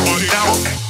Body out.